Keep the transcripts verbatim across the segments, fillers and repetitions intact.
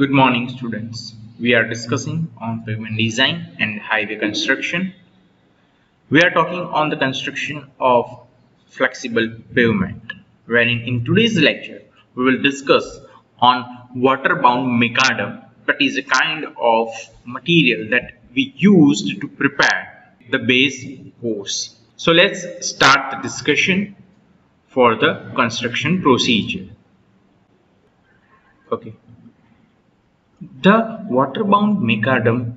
Good morning, students. We are discussing on pavement design and highway construction. We are talking on the construction of flexible pavement, wherein in today's lecture we will discuss on waterbound macadam. That is a kind of material that we used to prepare the base course. So let's start the discussion for the construction procedure. Okay. The waterbound macadam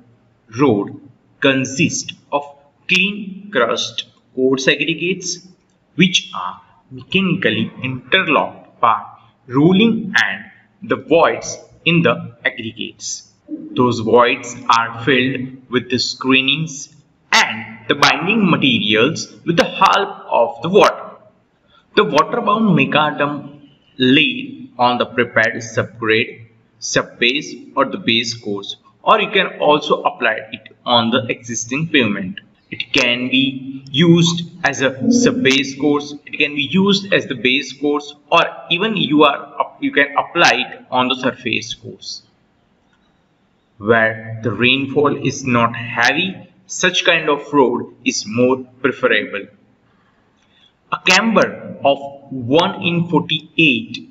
road consists of clean crust coarse aggregates which are mechanically interlocked by rolling and the voids in the aggregates. Those voids are filled with the screenings and the binding materials with the help of the water. The waterbound macadam laid on the prepared subgrade, subbase or the base course, or you can also apply it on the existing pavement. It can be used as a subbase course, it can be used as the base course, or even you are you can apply it on the surface course. Where the rainfall is not heavy, such kind of road is more preferable. A camber of one in forty-eight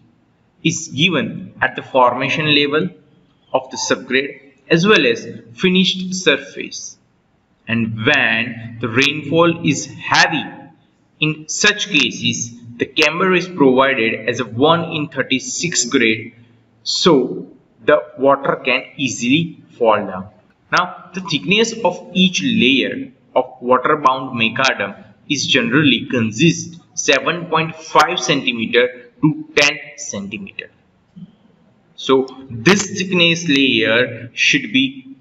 is given at the formation level of the subgrade as well as finished surface, and when the rainfall is heavy, in such cases the camber is provided as a one in thirty-six grade, so the water can easily fall down. Now the thickness of each layer of waterbound macadam is generally consists seven point five centimeter to ten centimeter. So this thickness layer should be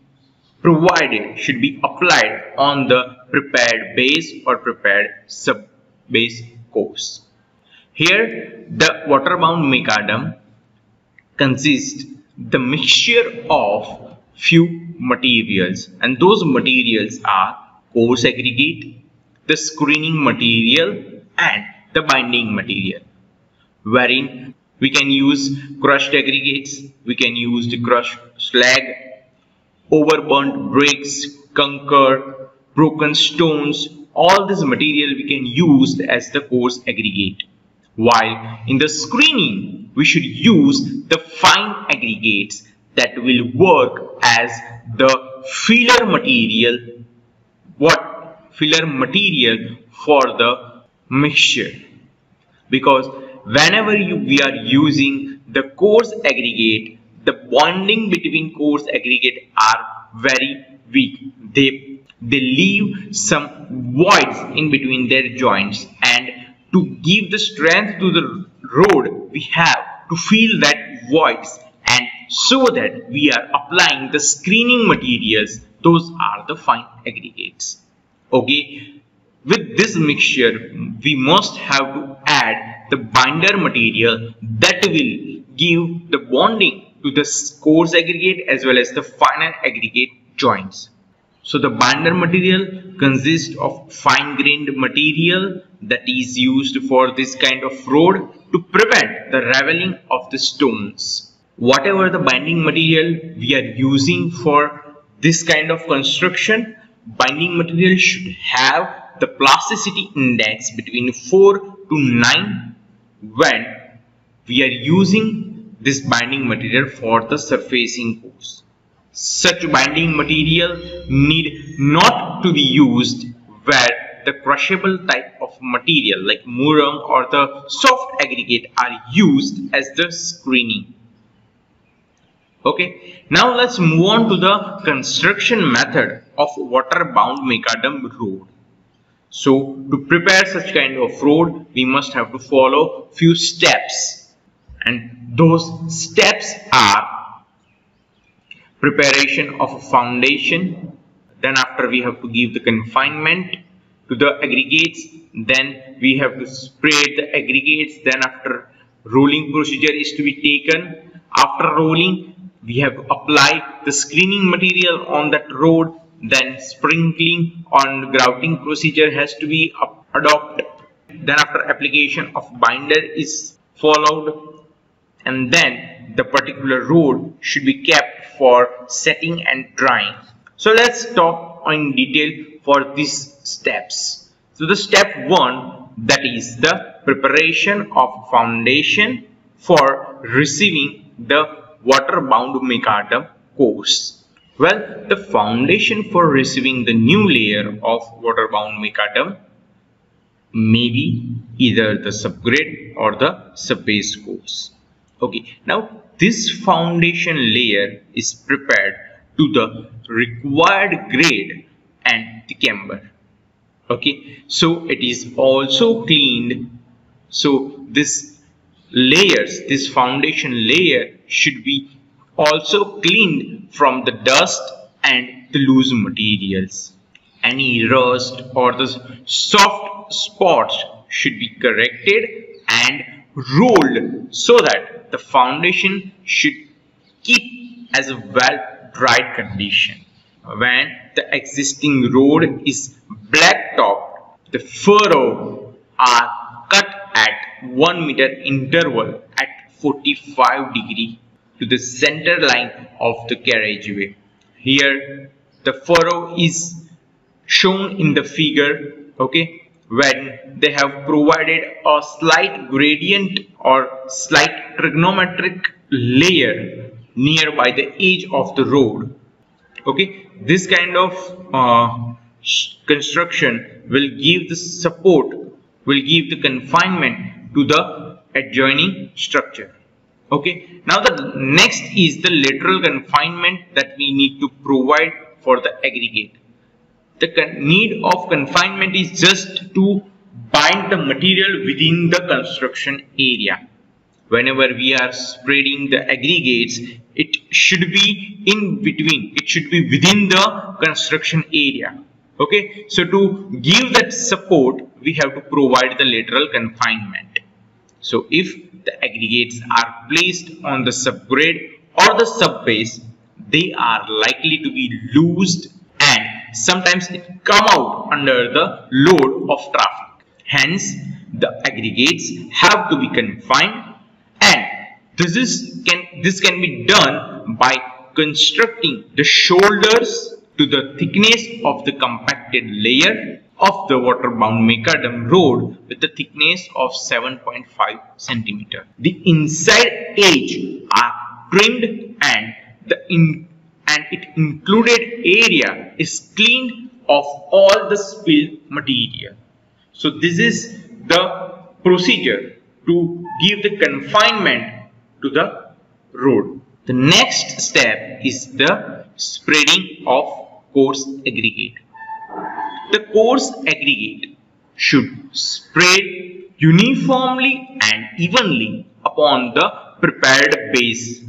provided, should be applied on the prepared base or prepared sub base course. Here the waterbound macadam consists the mixture of few materials, and those materials are coarse aggregate, the screening material and the binding material, wherein we can use crushed aggregates, we can use the crushed slag, overburnt bricks, conker, broken stones. All this material we can use as the coarse aggregate. While in the screening, we should use the fine aggregates that will work as the filler material. What? Filler material for the mixture. Because whenever you, we are using the coarse aggregate, the bonding between coarse aggregate are very weak. They, they leave some voids in between their joints, and to give the strength to the road, we have to fill that voids, and so that we are applying the screening materials. Those are the fine aggregates. Okay, with this mixture, we must have to add the binder material that will give the bonding to the coarse aggregate as well as the finer aggregate joints. So the binder material consists of fine-grained material that is used for this kind of road to prevent the raveling of the stones. Whatever the binding material we are using for this kind of construction, binding material should have the plasticity index between four to nine. When we are using this binding material for the surfacing course, such binding material need not to be used where the crushable type of material like muram or the soft aggregate are used as the screening. Okay, now let's move on to the construction method of waterbound macadam road. So to prepare such kind of road, we must have to follow few steps, and those steps are preparation of a foundation, then after we have to give the confinement to the aggregates, then we have to spray the aggregates, then after rolling procedure is to be taken. After rolling, we have to apply the screening material on that road. Then sprinkling on grouting procedure has to be adopted. Then after application of binder is followed, and then the particular road should be kept for setting and drying. So let's talk in detail for these steps. So the step one, that is the preparation of foundation for receiving the water-bound micarta course. Well, the foundation for receiving the new layer of water-bound micarta may be either the subgrade or the subbase course. Okay, now this foundation layer is prepared to the required grade and the camber. Okay, so it is also cleaned. So this layers, this foundation layer should be also cleaned from the dust and the loose materials. Any rust or the soft spots should be corrected and rolled so that the foundation should keep as a well dried condition. When the existing road is blacktopped, the furrows are cut at one meter interval at forty-five degree to the center line of the carriageway. Here the furrow is shown in the figure, okay, when they have provided a slight gradient or slight trigonometric layer nearby the edge of the road. Okay, this kind of uh, construction will give the support, will give the confinement to the adjoining structure. Okay, now the next is the lateral confinement that we need to provide for the aggregate. The need of confinement is just to bind the material within the construction area. Whenever we are spreading the aggregates, it should be in between, it should be within the construction area. Okay, so to give that support, we have to provide the lateral confinement. So if the aggregates are placed on the subgrade or the subbase, they are likely to be loosed and sometimes it come out under the load of traffic. Hence, the aggregates have to be confined, and this is can this can be done by constructing the shoulders to the thickness of the compacted layer of the water-bound macadam road with the thickness of seven point five centimeter. The inside edge are trimmed, and the in and it included area is cleaned of all the spilled material. So this is the procedure to give the confinement to the road. The next step is the spreading of coarse aggregate. The coarse aggregate should spread uniformly and evenly upon the prepared base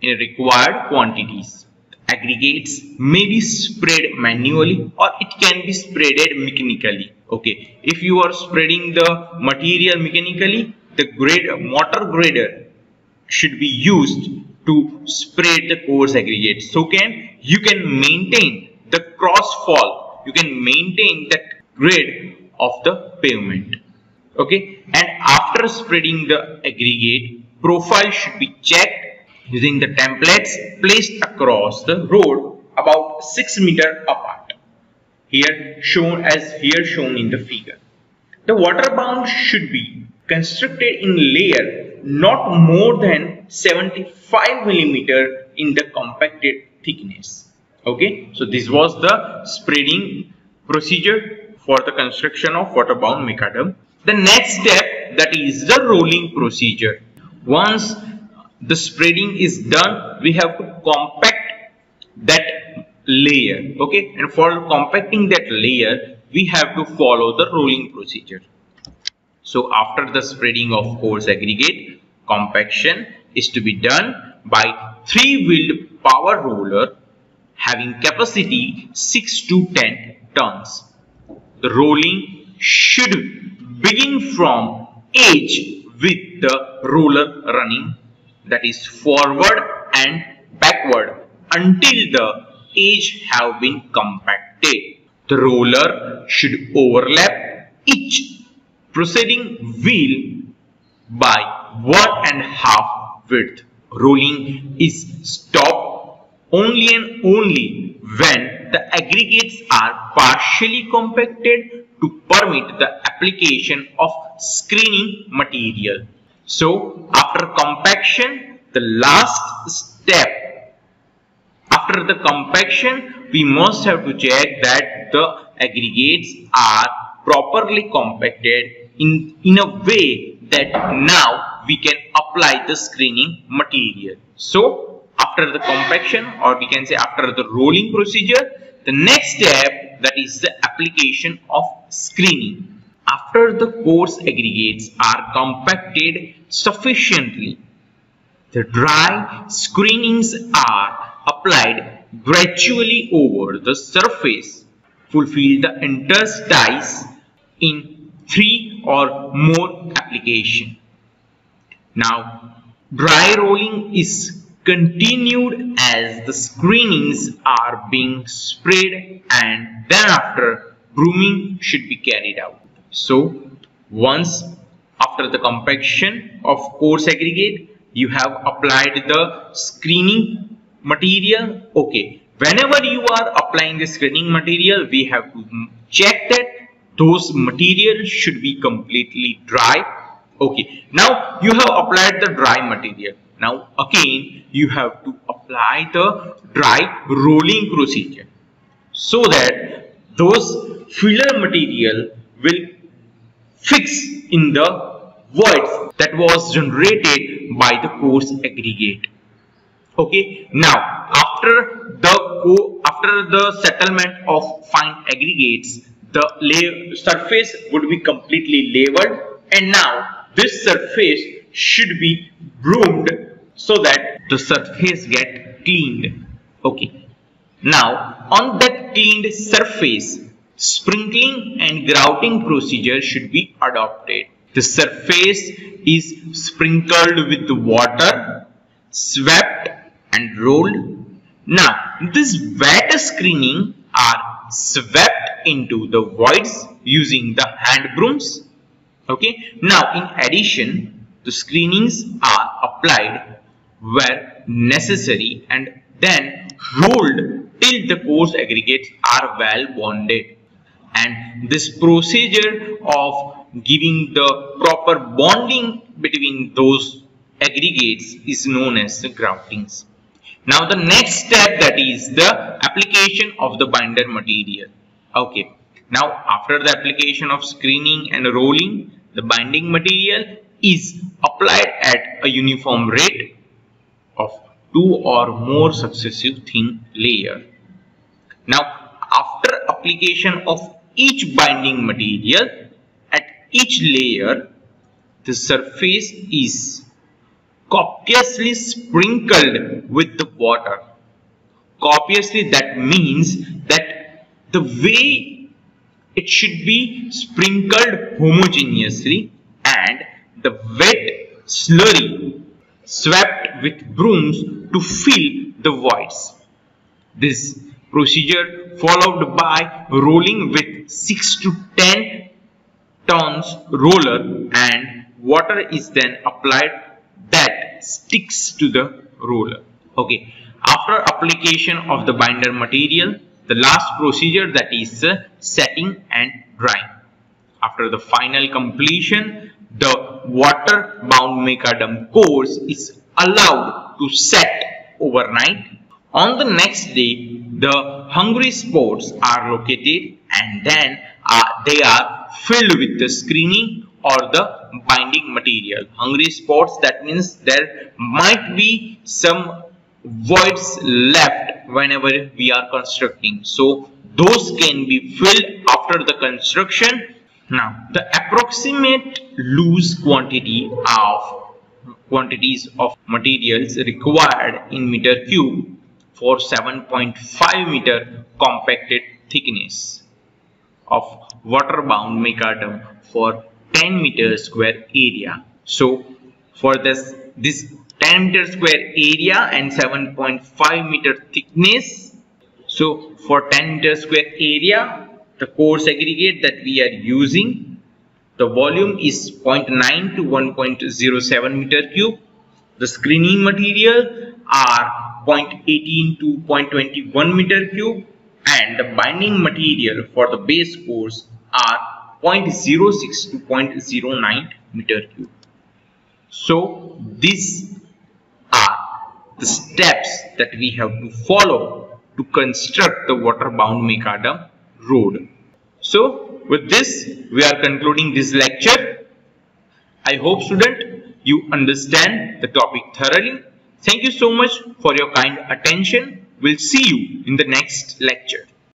in required quantities. Aggregates may be spread manually or it can be spreaded mechanically. Okay, if you are spreading the material mechanically, the grader, motor grader should be used to spread the coarse aggregate. So can you can maintain the cross fall, you can maintain that grade of the pavement. Okay, and after spreading the aggregate, profile should be checked using the templates placed across the road about six meter apart, here shown as here shown in the figure. The water bound should be constructed in layer not more than seventy-five millimeter in the compacted thickness. Okay, so this was the spreading procedure for the construction of water bound macadam. The next step, that is the rolling procedure. Once the spreading is done, we have to compact that layer. Okay, and for compacting that layer, we have to follow the rolling procedure. So after the spreading of coarse aggregate, compaction is to be done by three-wheeled power roller having capacity six to ten tons. The rolling should begin from edge with the roller running, that is forward and backward, until the edge have been compacted. The roller should overlap each preceding wheel by one and a half width. Rolling is stopped only and only when the aggregates are partially compacted to permit the application of screening material. So after compaction, the last step, after the compaction, we must have to check that the aggregates are properly compacted in, in a way that now we can apply the screening material. So after the compaction, or we can say after the rolling procedure, the next step, that is the application of screening. After the coarse aggregates are compacted sufficiently, the dry screenings are applied gradually over the surface. Fulfill the interstices in three or more applications. Now, dry rolling is continued as the screenings are being spread, and then after brooming should be carried out. So, once after the compaction of coarse aggregate, you have applied the screening material. Okay, whenever you are applying the screening material, we have to check that those materials should be completely dry. Okay, now you have applied the dry material. Now again you have to apply the dry rolling procedure so that those filler material will fix in the voids that was generated by the coarse aggregate. Okay, now after the after the settlement of fine aggregates, the layer surface would be completely leveled, and now this surface should be broomed so that the surface gets cleaned. Okay. Now, on that cleaned surface, sprinkling and grouting procedure should be adopted. The surface is sprinkled with water, swept and rolled. Now, this wet screening are swept into the voids using the hand brooms. Okay, now in addition, the screenings are applied where necessary and then rolled till the coarse aggregates are well bonded. And this procedure of giving the proper bonding between those aggregates is known as the groutings. Now the next step, that is the application of the binder material. Okay. Now, after the application of screening and rolling, the binding material is applied at a uniform rate of two or more successive thin layer. Now, after application of each binding material at each layer, the surface is copiously sprinkled with the water. Copiously, that means that the way it should be sprinkled homogeneously, and the wet slurry swept with brooms to fill the voids. This procedure followed by rolling with six to ten tons roller, and water is then applied that sticks to the roller. Okay, after application of the binder material, the last procedure, that is uh, setting and drying. After the final completion, the water bound macadam coarse is allowed to set overnight. On the next day, the hungry spots are located, and then uh, they are filled with the screening or the binding material. Hungry spots, that means there might be some voids left whenever we are constructing, so those can be filled after the construction. Now the approximate loose quantity of quantities of materials required in meter cube for seven point five meter compacted thickness of water bound macadam for ten meter square area. So for this this ten meter square area and seven point five meter thickness. So for ten meter square area, the coarse aggregate that we are using, the volume is zero point nine to one point zero seven meter cube. The screening material are zero point one eight to zero point two one meter cube and the binding material for the base cores are zero point zero six to zero point zero nine meter cube. So these are the steps that we have to follow to construct the water-bound macadam road. So with this, we are concluding this lecture. I hope, student, you understand the topic thoroughly. Thank you so much for your kind attention. We'll see you in the next lecture.